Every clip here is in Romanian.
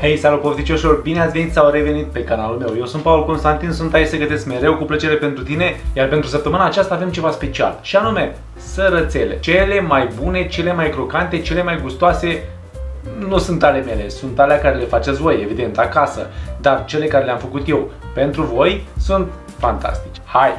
Hei, salut pofticioșilor, bine ați venit sau revenit pe canalul meu. Eu sunt Paul Constantin, sunt aici să gătesc mereu cu plăcere pentru tine, iar pentru săptămâna aceasta avem ceva special, și anume sărățele. Cele mai bune, cele mai crocante, cele mai gustoase nu sunt ale mele, sunt alea care le faceți voi, evident, acasă, dar cele care le-am făcut eu pentru voi sunt fantastice. Hai!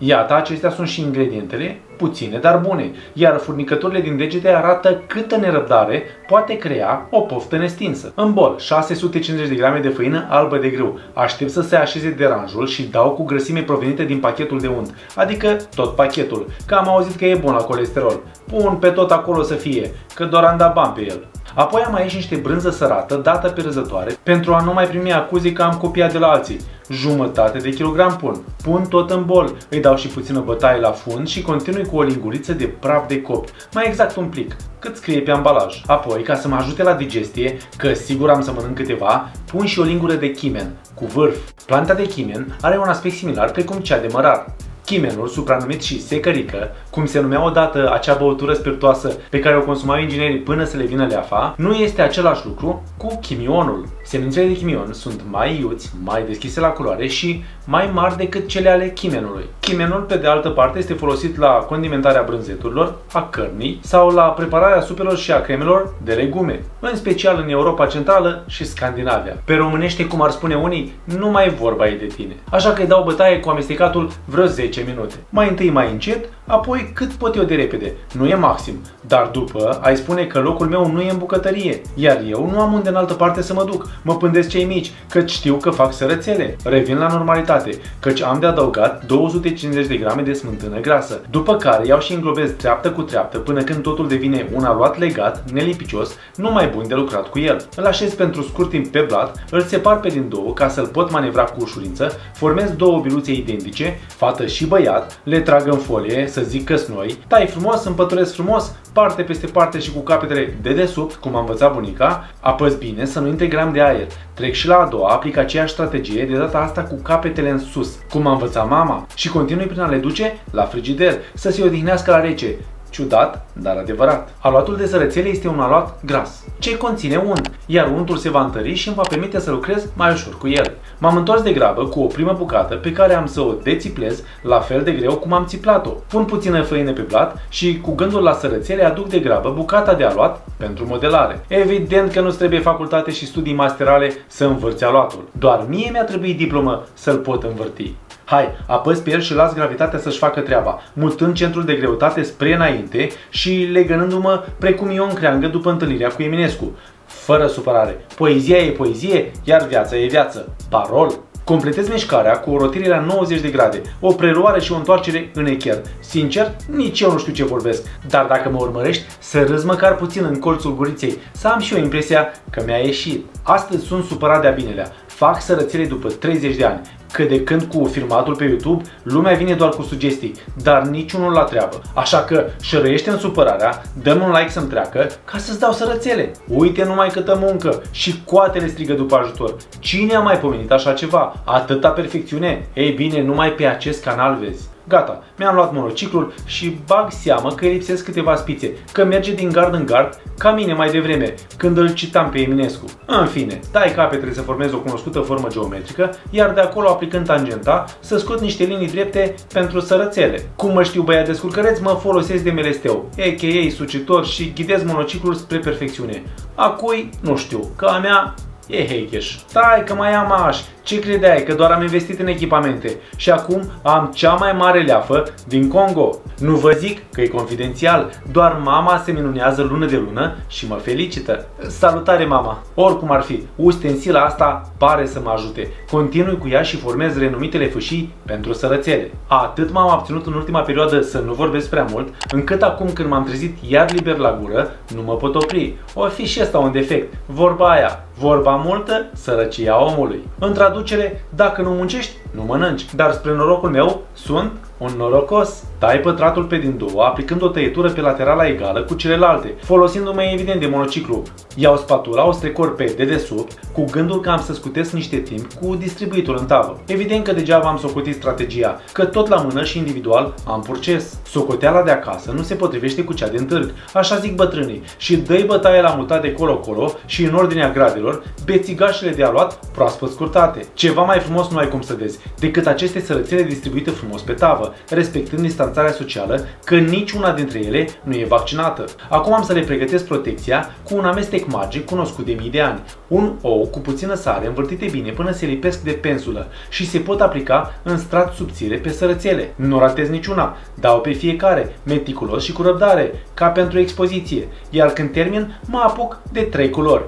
Iată, acestea sunt și ingredientele, puține, dar bune, iar furnicăturile din degete arată câtă nerăbdare poate crea o poftă nestinsă. În bol, 650 de grame de făină albă de grâu. Aștept să se așeze deranjul și dau cu grăsime provenită din pachetul de unt, adică tot pachetul, că am auzit că e bun la colesterol. Pun pe tot acolo să fie, că doar am dat bani pe el. Apoi am aici niște brânză sărată, dată pe răzătoare, pentru a nu mai primi acuzii că am copiat de la alții. Jumătate de kilogram pun. Pun tot în bol, îi dau și puțină bătaie la fund și continui cu o linguriță de praf de copt, mai exact un plic, cât scrie pe ambalaj. Apoi, ca să mă ajute la digestie, că sigur am să mănânc câteva, pun și o lingură de chimen, cu vârf. Planta de chimen are un aspect similar precum cea de mărar. Chimenul, supranumit și secărică, cum se numea odată acea băutură spiritoasă pe care o consumau inginerii până să le vină leafa, nu este același lucru cu chimionul. Semințele de chimion sunt mai iuți, mai deschise la culoare și mai mari decât cele ale chimenului. Chimenul, pe de altă parte, este folosit la condimentarea brânzeturilor, a cărnii sau la prepararea supelor și a cremelor de legume, în special în Europa Centrală și Scandinavia. Pe românește, cum ar spune unii, nu mai vorba e de tine. Așa că îi dau bătaie cu amestecatul vreo 10 minute. Mai întâi mai încet, apoi cât pot eu de repede. Nu e maxim, dar după ai spune că locul meu nu e în bucătărie, iar eu nu am unde în altă parte să mă duc. Mă pândesc cei mici, căci știu că fac sărățele. Revin la normalitate, căci am de adăugat 250 de grame de smântână grasă, după care iau și înglobez treaptă cu treaptă până când totul devine un aluat legat, nelipicios, nu mai bun de lucrat cu el. Îl așez pentru scurt timp pe blat, îl separ pe din două ca să-l pot manevra cu ușurință, formez două biluțe identice, fată și băiat, le trag în folie, să zic că-s noi, tai frumos, împăturesc frumos, parte peste parte și cu capetele de desubt, cum a învățat bunica, apăs bine să nu intre gram de aer. Trec și la a doua, aplic aceeași strategie, de data asta cu capetele în sus, cum a învățat mama, și continui prin a le duce la frigider, să se odihnească la rece. Ciudat, dar adevărat. Aluatul de sărățele este un aluat gras, ce conține unt, iar untul se va întări și îmi va permite să lucrez mai ușor cu el. M-am întors de grabă cu o primă bucată pe care am să o dețiplez la fel de greu cum am țiplat-o. Pun puțină făină pe blat și cu gândul la sărățele aduc de grabă bucata de aluat pentru modelare. Evident că nu trebuie facultate și studii masterale să învârți aluatul. Doar mie mi-a trebuit diplomă să-l pot învârti. Hai, apăs pe el și las gravitatea să-și facă treaba, mutând centrul de greutate spre înainte și legănându-mă precum Ion Creangă după întâlnirea cu Eminescu. Fără supărare, poezia e poezie, iar viața e viață. Parol! Completez mișcarea cu o rotire la 90 de grade, o preluare și o întoarcere în echer. Sincer, nici eu nu știu ce vorbesc, dar dacă mă urmărești, să râzi măcar puțin în colțul guriței, să am și eu impresia că mi-a ieșit. Astăzi sunt supărat de-a binelea, fac sărățele după 30 de ani. Că de când cu filmatul pe YouTube, lumea vine doar cu sugestii, dar niciunul la treabă. Așa că șărăiește-mi supărarea, dă-mi un like să-mi treacă, ca să-ți dau sărățele. Uite numai câtă muncă și coatele strigă după ajutor. Cine a mai pomenit așa ceva? Atâta perfecțiune? Ei bine, numai pe acest canal vezi. Gata, mi-am luat monociclul și bag seama că lipsesc câteva spițe, că merge din gard în gard, ca mine mai devreme, când îl citam pe Eminescu. În fine, tai capetele să formez o cunoscută formă geometrică, iar de acolo, aplicând tangenta, să scot niște linii drepte pentru sărățele. Cum mă știu băiat descurcăreț, mă folosesc de melesteu, a.k.a. sucitor, și ghidez monociclul spre perfecțiune. A cui, nu știu, că a mea e heikeș. Tai că mai am aș. Ce credeai, că doar am investit în echipamente și acum am cea mai mare leafă din Congo? Nu vă zic că e confidențial, doar mama se minunează lună de lună și mă felicită. Salutare mama! Oricum ar fi, ustensila asta pare să mă ajute. Continui cu ea și formez renumitele fâșii pentru sărățele. Atât m-am abținut în ultima perioadă să nu vorbesc prea mult, încât acum când m-am trezit iar liber la gură, nu mă pot opri. O fi și ăsta un defect, vorba aia. Vorba multă, sărăcia omului. În traducere, dacă nu muncești, nu mănânci. Dar spre norocul meu, sunt Un norocos, tai pătratul pe din două, aplicând o tăietură pe laterala egală cu celelalte, folosindu-mă evident de monociclu. Iau spatula, o strecor pe dedesubt, cu gândul că am să scutesc niște timp cu distribuitul în tavă. Evident că degeaba am socotit strategia, că tot la mână și individual am purces. Socoteala de acasă nu se potrivește cu cea din târg, așa zic bătrânii, și dă-i bătaie la mutate colo-colo și în ordinea gradelor, bețigașele de aluat proaspăt scurtate. Ceva mai frumos nu ai cum să vezi, decât aceste sărățele distribuite frumos pe tavă, respectând distanțarea socială, că niciuna dintre ele nu e vaccinată. Acum am să le pregătesc protecția cu un amestec magic cunoscut de mii de ani. Un ou cu puțină sare învârtite bine până se lipesc de pensulă și se pot aplica în strat subțire pe sărățele. Nu ratez niciuna, dau pe fiecare, meticulos și cu răbdare, ca pentru expoziție, iar când termin mă apuc de 3 culori.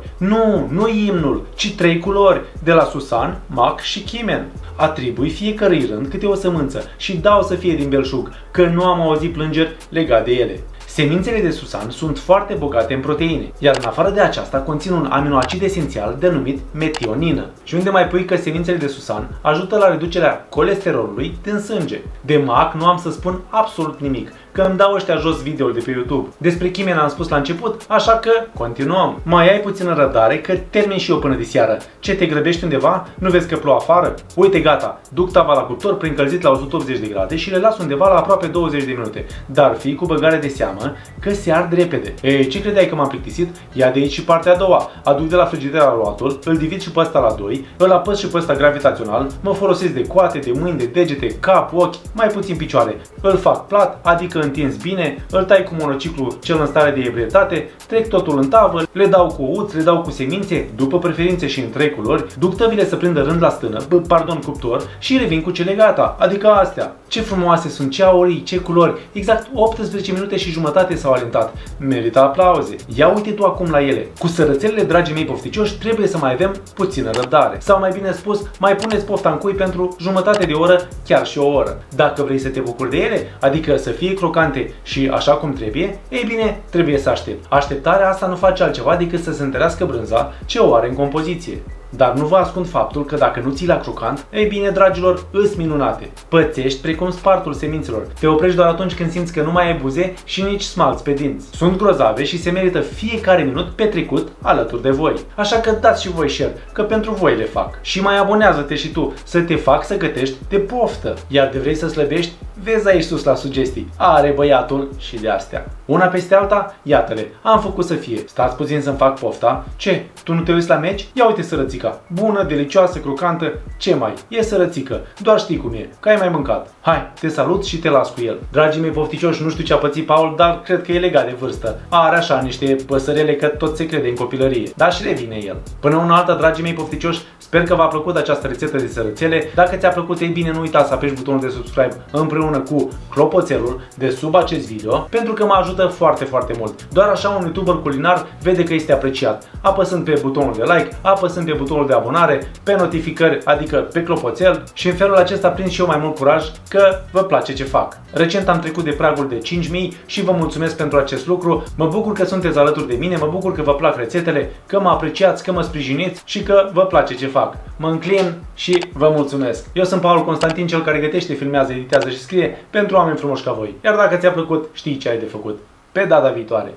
Nu imnul, ci 3 culori, de la susan, mac și chimen. Atribui fiecărui rând câte o sămânță și dau să fie din belșug, că nu am auzit plângeri legate de ele. Semințele de susan sunt foarte bogate în proteine, iar în afară de aceasta conțin un aminoacid esențial denumit metionină. Și unde mai pui că semințele de susan ajută la reducerea colesterolului din sânge. De mac nu am să spun absolut nimic, că îmi dau ăștia jos video-ul de pe YouTube. Despre chimen am spus la început, așa că continuăm. Mai ai puțină răbdare că termin și eu până de seară. Ce, te grăbești undeva? Nu vezi că plouă afară? Uite, gata, duc tava la cuptor preîncălzit la 180 de grade și le las undeva la aproape 20 de minute. Dar fii cu băgare de seamă că se ard repede. Ei, ce credeai că m-am plictisit? Ia de aici și partea a doua. Aduc de la frigider aluatul, îl divid și pe ăsta la 2, îl apăs și pe ăsta gravitațional, mă folosesc de coate, de mâini, de degete, cap, ochi, mai puțin picioare. Îl fac plat, adică întins bine, îl tai cu monociclu cel în stare de ebrietate, trec totul în tavă, le dau cu uț, le dau cu semințe, după preferințe și în 3 culori, duc tăvile să prindă rând la stână, cuptor și revin cu cele gata, adică astea. Ce frumoase sunt, ce aurii, ce culori, exact 18 minute și jumătate s-au alentat. Merită aplauze. Ia uite tu acum la ele. Cu sărățelele, dragii mei pofticioși, trebuie să mai avem puțină răbdare. Sau mai bine spus, mai puneți pofta în cui pentru jumătate de oră, chiar și o oră. Dacă vrei să te bucuri de ele, adică să fie crocante și așa cum trebuie, ei bine, trebuie să aștept. Așteptarea asta nu face altceva decât să se întărească brânza ce o are în compoziție. Dar nu vă ascund faptul că dacă nu ții la crocant, ei bine, dragilor, îs minunate. Pățești precum spartul semințelor. Te oprești doar atunci când simți că nu mai ai buze și nici smalți pe dinți. Sunt grozave și se merită fiecare minut petrecut alături de voi. Așa că dați și voi share, că pentru voi le fac. Și mai abonează-te și tu, să te fac să gătești de poftă. Iar de vrei să slăbești, vezi aici sus la sugestii. Are băiatul și de astea. Una peste alta, iată-le, am făcut să fie. Stați puțin să-mi fac pofta. Ce, tu nu te uiți la meci? Ia uite sărății. Bună, delicioasă, crocantă, ce mai? E sărățică, doar știi cum e, că ai mai mâncat. Hai, te salut și te las cu el. Dragii mei pofticioși, nu știu ce a pățit Paul, dar cred că e legat de vârstă. Are așa niște păsărele că tot se crede în copilărie, dar și revine el. Până una alta, dragii mei pofticioși, sper că v-a plăcut această rețetă de sărățele. Dacă ți-a plăcut, ei bine, nu uita să apeși butonul de subscribe împreună cu clopoțelul de sub acest video, pentru că mă ajută foarte, foarte mult. Doar așa un YouTuber culinar vede că este apreciat, apăsând pe butonul de like, apăsând pe butonul de abonare, pe notificări, adică pe clopoțel, și în felul acesta prind și eu mai mult curaj că vă place ce fac. Recent am trecut de pragul de 5000 și vă mulțumesc pentru acest lucru. Mă bucur că sunteți alături de mine, mă bucur că vă plac rețetele, că mă apreciați, că mă sprijiniți și că vă place ce fac. Mă înclin și vă mulțumesc. Eu sunt Paul Constantin, cel care gătește, filmează, editează și scrie pentru oameni frumoși ca voi. Iar dacă ți-a plăcut, știi ce ai de făcut. Pe data viitoare!